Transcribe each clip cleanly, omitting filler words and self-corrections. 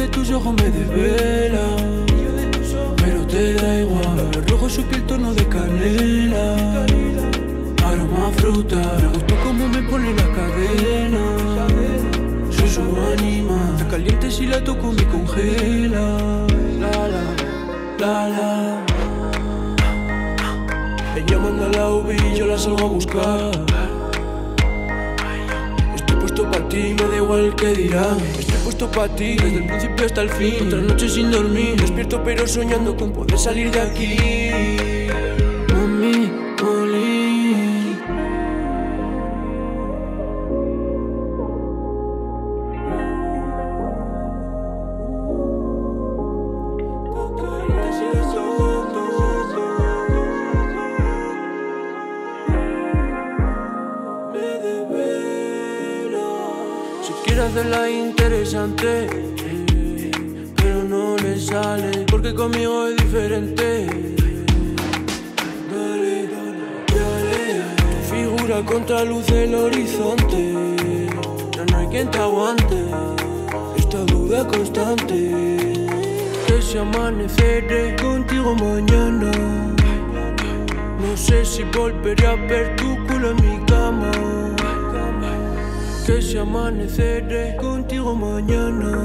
de tuyo o me desvela, pero te da igual. Rojo su piel, tono de canela, aroma a fruta. Me gustó como me pone la cadena, soy su ánima. Está caliente si la toco me congela. La la, la la. Ella manda la UBI y yo la salgo a buscar. Pa' ti, me da igual que dirán. Estoy puesto pa' ti, desde el principio hasta el fin. Otras noches sin dormir, despierto pero soñando con poder salir de aquí. Mami, olí. Quiero hacerla interesante, pero no le sale, porque conmigo es diferente. Dale, dale, tu figura contra luz del horizonte. Ya no hay quien te aguante esta duda constante. Que si amaneceré contigo mañana, no sé si volveré a ver tu culo en mi cama. Que si amaneceré contigo mañana,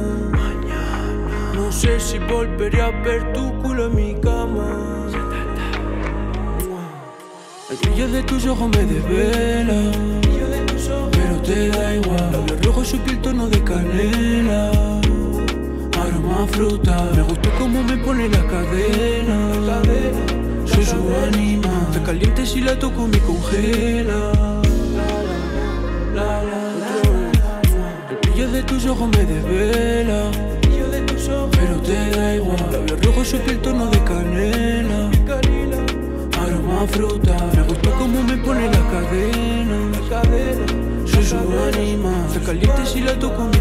no sé si volveré a ver tu culo en mi cama. El brillo de tus ojos me desvela, pero te da igual. Labios rojos, su piel, tono de canela, aroma a fruta. Me gustó como me pone la cadena, soy su ánima. Está caliente si la toco me congela. La la. El brillo de tus ojos me desvela, pero te da igual. Labios rojos, su piel, tono de canela, aroma a fruta. Me gustó como me pone la cadena, soy su ánima. Está caliente si la toco.